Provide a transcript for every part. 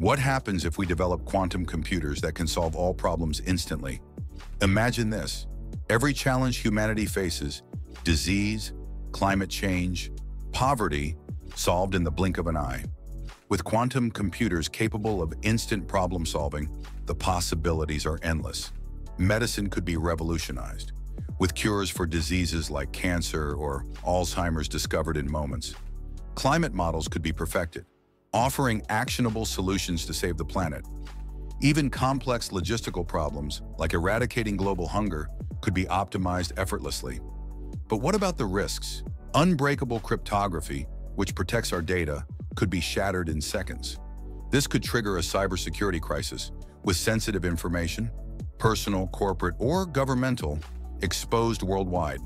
What happens if we develop quantum computers that can solve all problems instantly? Imagine this. Every challenge humanity faces, disease, climate change, poverty, solved in the blink of an eye. With quantum computers capable of instant problem solving, the possibilities are endless. Medicine could be revolutionized, with cures for diseases like cancer or Alzheimer's discovered in moments. Climate models could be perfected, offering actionable solutions to save the planet. Even complex logistical problems, like eradicating global hunger, could be optimized effortlessly. But what about the risks? Unbreakable cryptography, which protects our data, could be shattered in seconds. This could trigger a cybersecurity crisis, with sensitive information, personal, corporate, or governmental, exposed worldwide.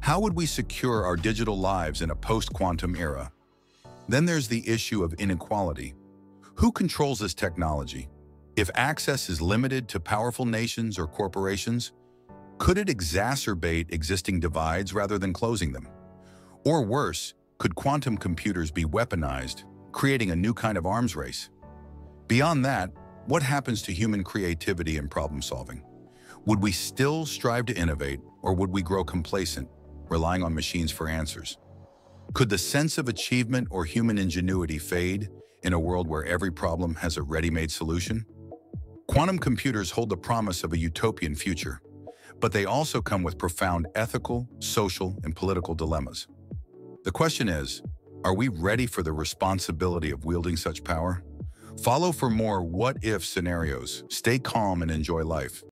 How would we secure our digital lives in a post-quantum era? Then there's the issue of inequality. Who controls this technology? If access is limited to powerful nations or corporations, could it exacerbate existing divides rather than closing them? Or worse, could quantum computers be weaponized, creating a new kind of arms race? Beyond that, what happens to human creativity and problem solving? Would we still strive to innovate, or would we grow complacent, relying on machines for answers? Could the sense of achievement or human ingenuity fade in a world where every problem has a ready-made solution? Quantum computers hold the promise of a utopian future, but they also come with profound ethical, social, and political dilemmas. The question is, are we ready for the responsibility of wielding such power? Follow for more what-if scenarios. Stay calm and enjoy life.